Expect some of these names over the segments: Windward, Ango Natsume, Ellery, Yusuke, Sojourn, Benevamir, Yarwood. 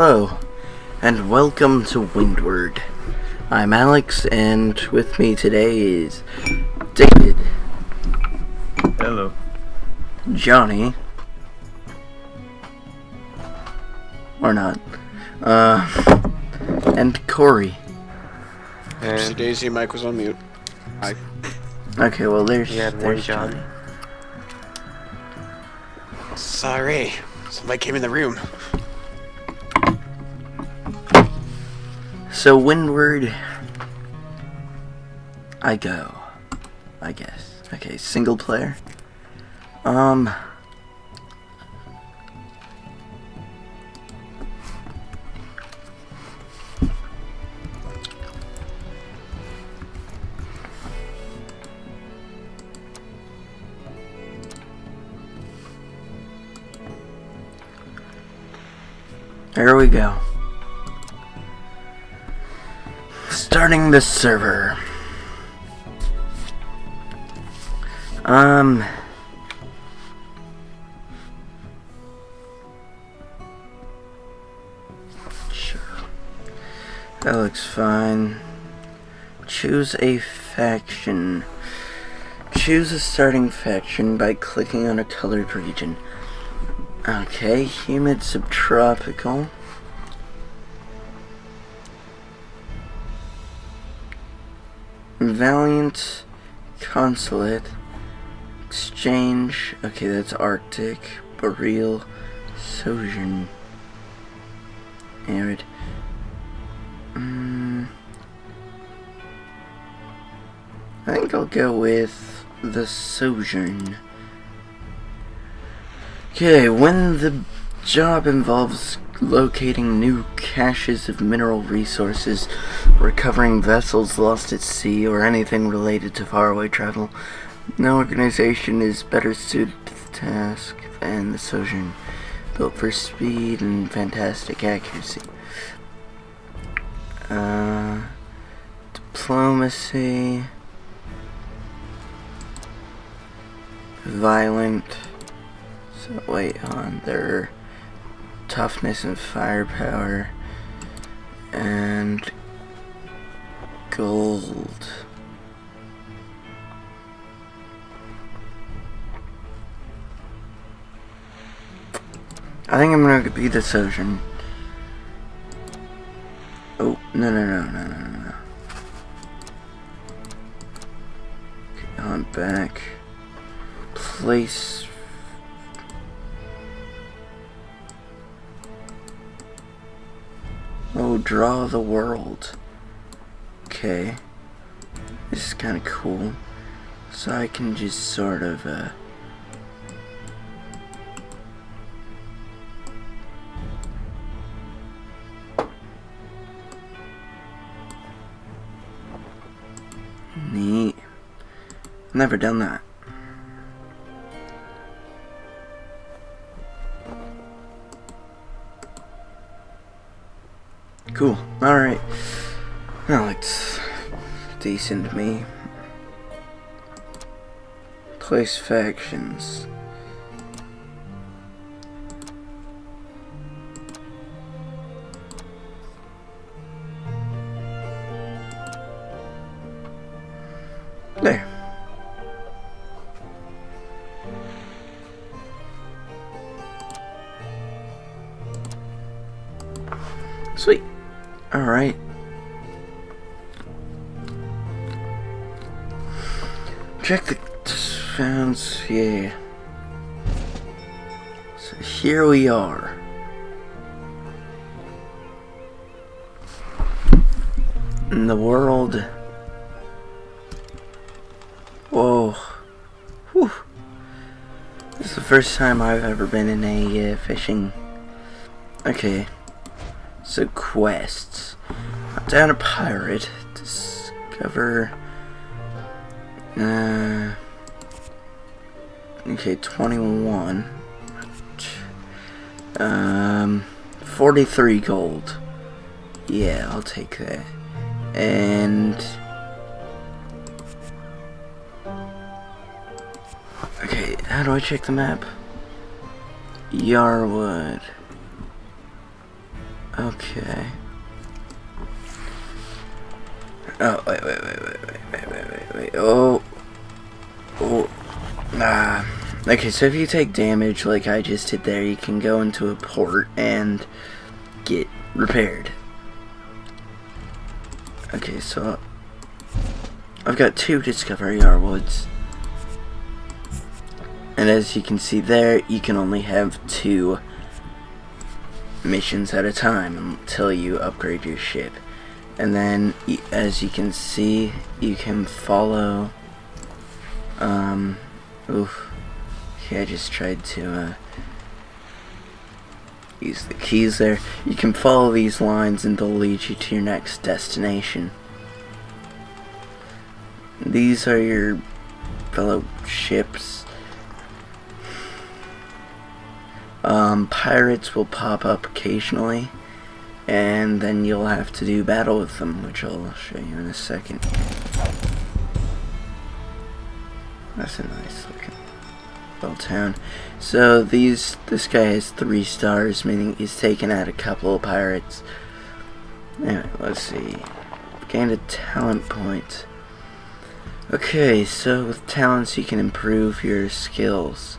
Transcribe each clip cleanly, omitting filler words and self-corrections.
Hello, and welcome to Windward. I'm Alex, and with me today is David. Hello. Johnny. Or not. And Corey. And Daisy, Mike was on mute. Hi. Okay, well there's Johnny. Sorry, somebody came in the room. So Windward I go, I guess. Okay, single player. Here we go. Starting the server. Sure. That looks fine. Choose a faction. Choose a starting faction by clicking on a colored region. Okay, humid subtropical. Valiant, Consulate, Exchange, okay that's Arctic, Boreal, Sojourn, Arid, I think I'll go with the Sojourn. Okay, when the job involves locating new caches of mineral resources, recovering vessels lost at sea, or anything related to faraway travel, no organization is better suited to the task than the Sojourn, built for speed and fantastic accuracy. Diplomacy, violent. Wait on their toughness and firepower and gold. I think I'm gonna be the Sojourn. Oh no. Okay, on back. Place. Oh, draw the world. Okay. This is kind of cool. So I can just sort of, neat. Never done that. Cool. Alright. That looks decent to me. Place factions. There. Sweet. Alright. Check the sounds, yeah. So here we are. In the world. Whoa. Whew. This is the first time I've ever been in a fishing. Okay. So quests. Hunt down a pirate. Discover. Okay, 21. 43 gold. Yeah, I'll take that. And okay, how do I check the map? Yarwood. Okay. Oh, wait. Oh. Ah. Okay, so if you take damage like I just did there, you can go into a port and get repaired. Okay, so I've got 2 Discovery Yarwoods. And as you can see there, you can only have 2 missions at a time until you upgrade your ship. And then, as you can see, you can follow, oof, okay, I just tried to, use the keys there. You can follow these lines and they'll lead you to your next destination. These are your fellow ships. Pirates will pop up occasionally, and then you'll have to do battle with them, which I'll show you in a second. That's a nice looking little town. So this guy has 3 stars, meaning he's taken out a couple of pirates. Anyway, let's see. Gained a talent point. Okay, so with talents you can improve your skills.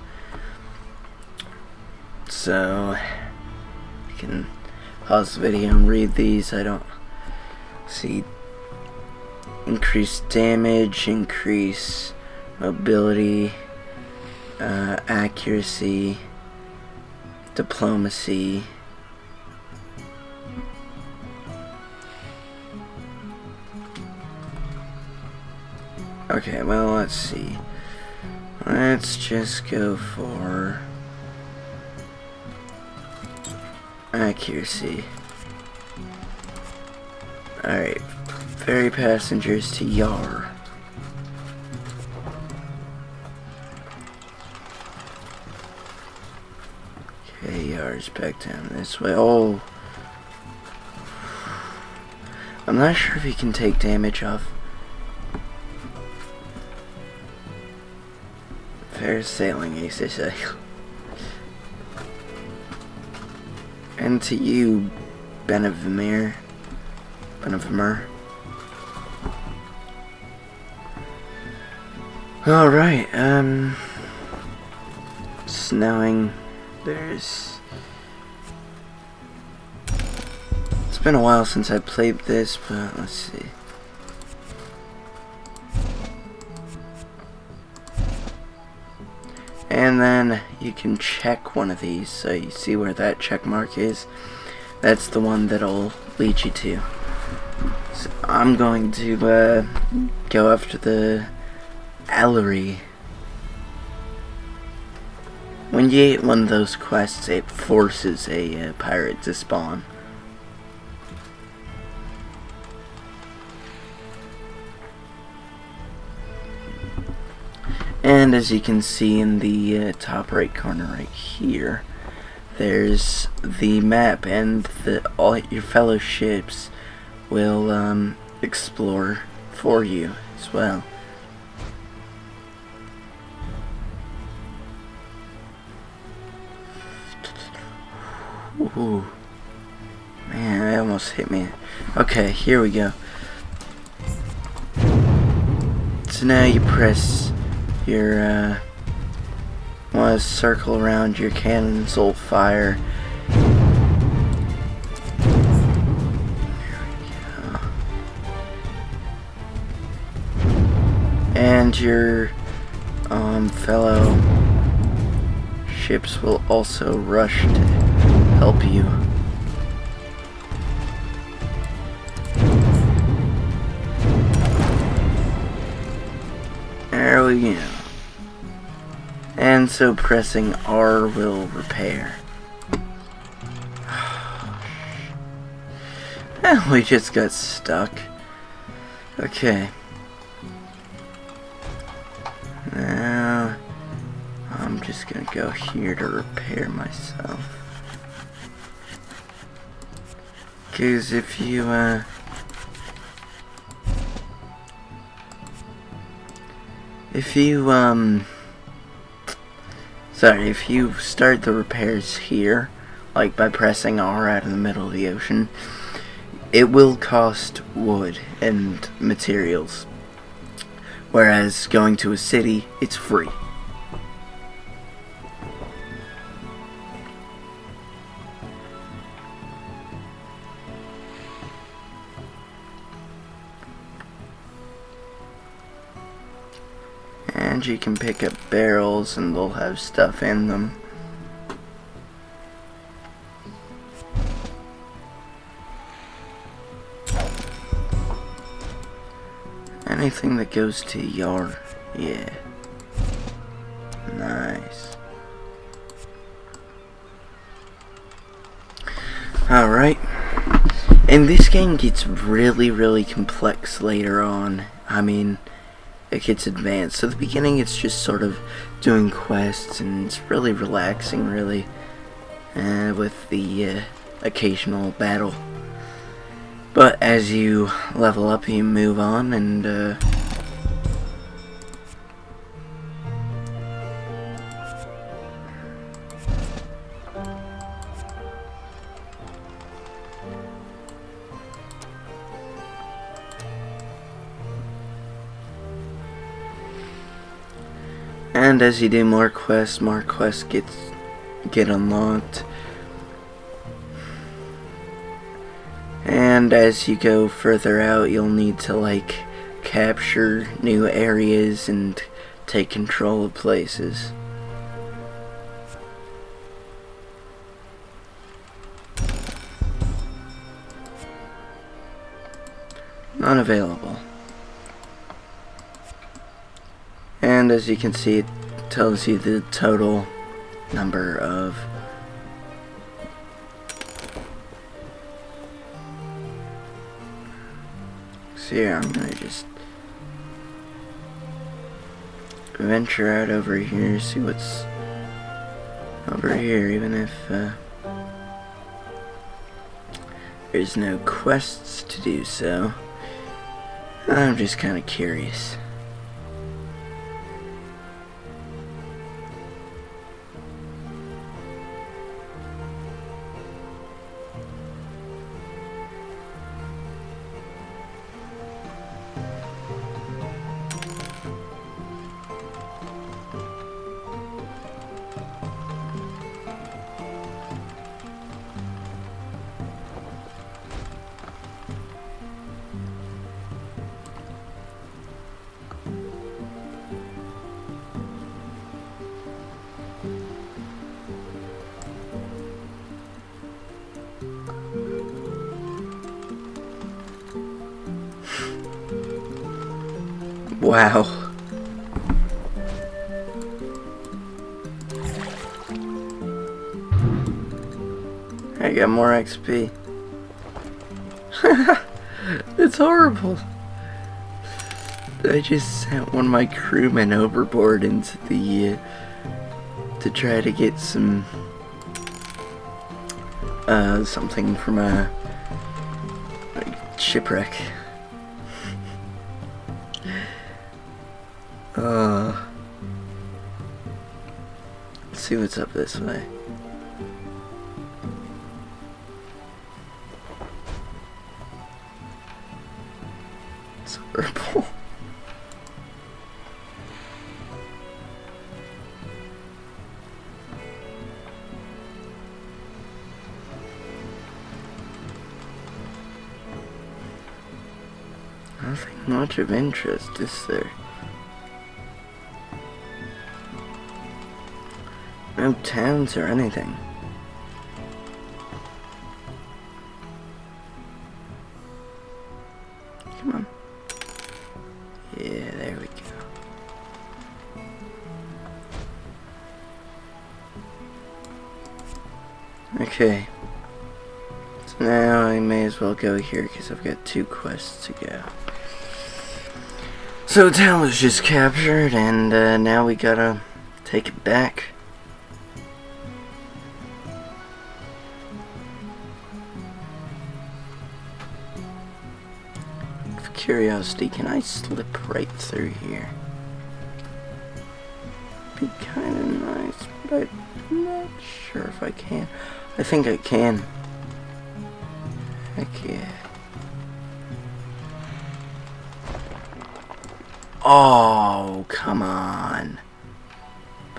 So you can pause the video and read these. I don't see. Increase damage, increase mobility, accuracy, diplomacy, okay, well, let's see, let's just go for accuracy. Alright, ferry passengers to Yar. Okay, Yar's back down this way. Oh! I'm not sure if he can take damage off fair sailing, as they say. And to you, Benevamir. Alright, snowing. It's been a while since I played this, but let's see. And then you can check one of these, so you see where that check mark is. That's the one that'll lead you to. So I'm going to go after the Ellery. When you get one of those quests, it forces a pirate to spawn. And as you can see in the top right corner right here, there's the map, and all your fellow ships will explore for you as well. Ooh, man, that almost hit me. Okay, here we go. So now you press your want to circle around, your cannons will fire. There we go. And your fellow ships will also rush to help you. There we go. And so pressing R will repair. And we just got stuck. Okay. Now, I'm just gonna go here to repair myself. Because if you, if you start the repairs here, like by pressing R out in the middle of the ocean, it will cost wood and materials, whereas going to a city, it's free. And you can pick up barrels and they'll have stuff in them. Anything that goes to Yar, yeah. Nice. Alright. And this game gets really, really complex later on. I mean, it gets advanced. So at the beginning it's just sort of doing quests and it's really relaxing, really, with the occasional battle. But as you level up you move on and and as you do more quests get unlocked. And as you go further out, you'll need to like capture new areas and take control of places. Not available. And as you can see, it tells you the total number of here. I'm gonna just venture out over here, see what's over here, even if there's no quests to do so. I'm just kinda curious. Wow. I got more XP. It's horrible. I just sent one of my crewmen overboard into the to try to get some something from a shipwreck. Let's see what's up this way. It's purple. Nothing much of interest, is there? No towns or anything. Come on. Yeah, there we go. Okay. So now I may as well go here because I've got two quests to go. So the town was just captured and now we gotta take it back. Curiosity, can I slip right through here? Be kinda nice, but I'm not sure if I can. I think it can. Okay. Oh, come on.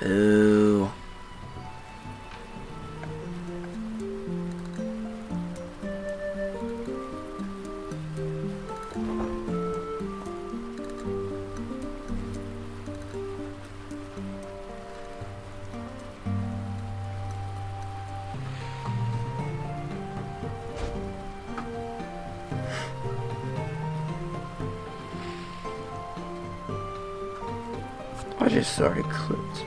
Boo. I just started clips.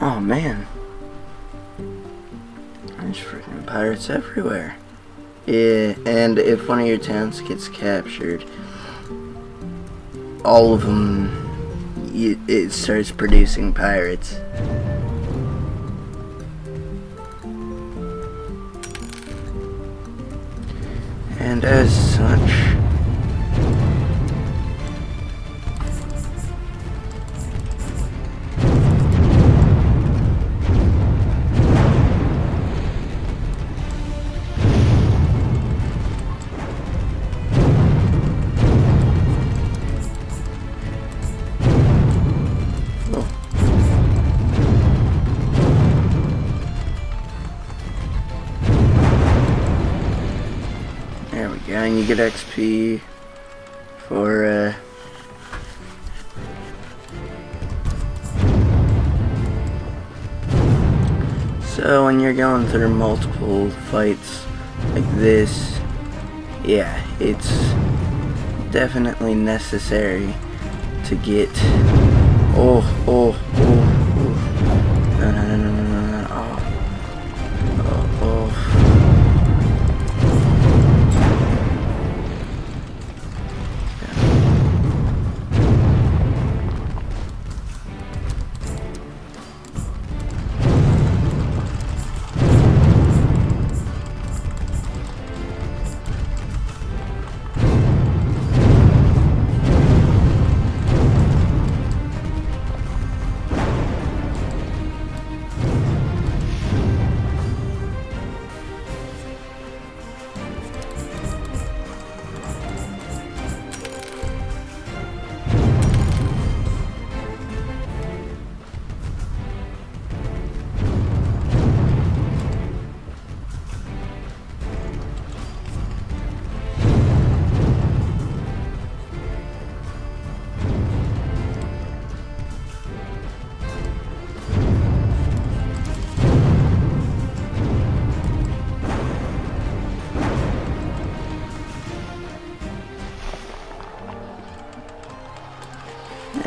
Oh man. There's freaking pirates everywhere. Yeah, and if one of your towns gets captured, all of them, it starts producing pirates. And as such, and you get XP for so when you're going through multiple fights like this, yeah, it's definitely necessary to get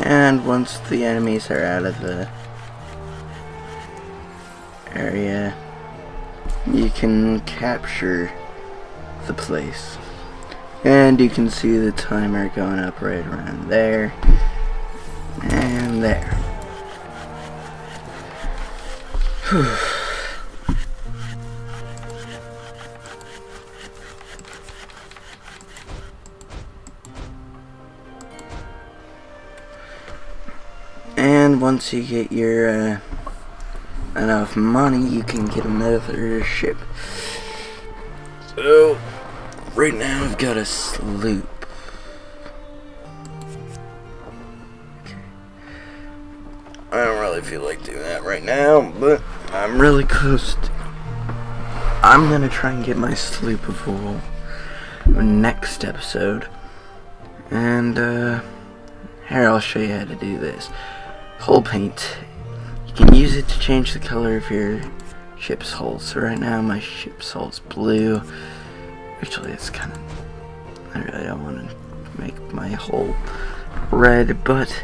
And once the enemies are out of the area, you can capture the place. And you can see the timer going up right around there. And there. Whew. And once you get your enough money, you can get another ship. So right now I've got a sloop. Okay. I don't really feel like doing that right now, but I'm really close to. I'm gonna try and get my sloop before next episode. And here, I'll show you how to do this. Hull paint. You can use it to change the color of your ship's hull. So right now my ship's hull's blue. Actually, it's kind of... I really don't want to make my hull red, but...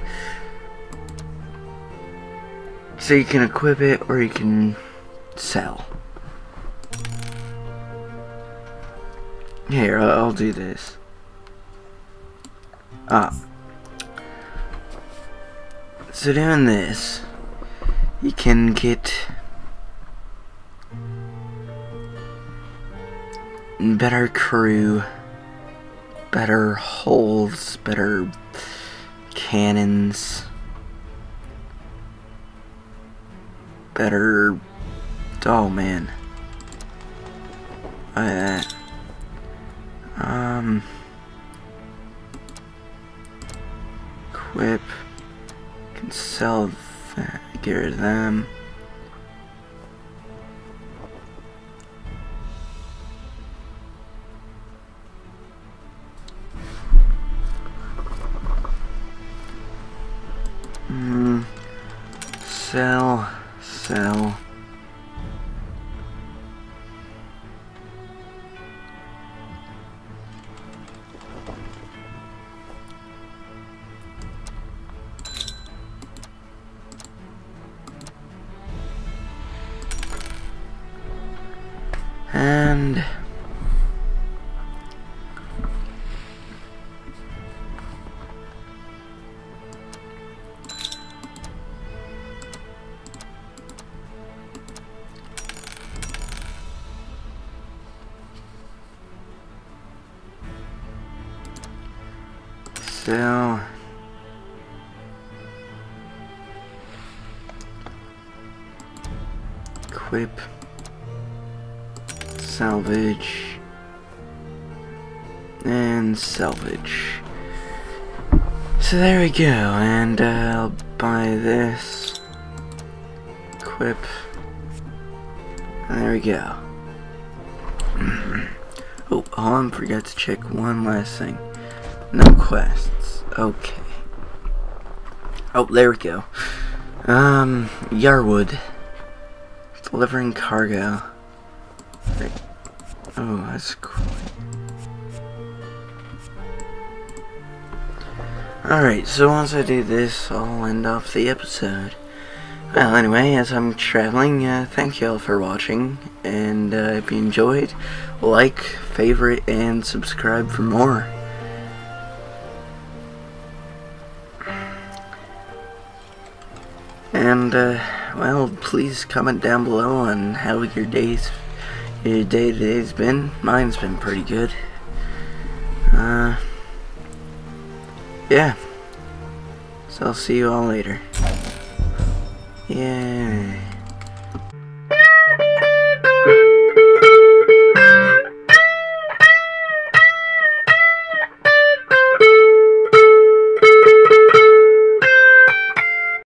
So you can equip it or you can sell. Here, I'll do this. So doing this, you can get better crew better hulls, better cannons, better... oh man. Equip, can sell that, get rid of them. Sell. And so equip, salvage, and salvage. So there we go, and I'll buy this, equip, and there we go. Oh, I forgot to check one last thing. No quests. Okay. Oh, there we go. Yarwood. Delivering cargo. Oh, that's cool. Alright, so once I do this, I'll end off the episode. Well, anyway, as I'm traveling, thank you all for watching. And if you enjoyed, like, favorite, and subscribe for more. And, well, please comment down below on how your day today's been. Mine's been pretty good. Yeah. So I'll see you all later. Yeah.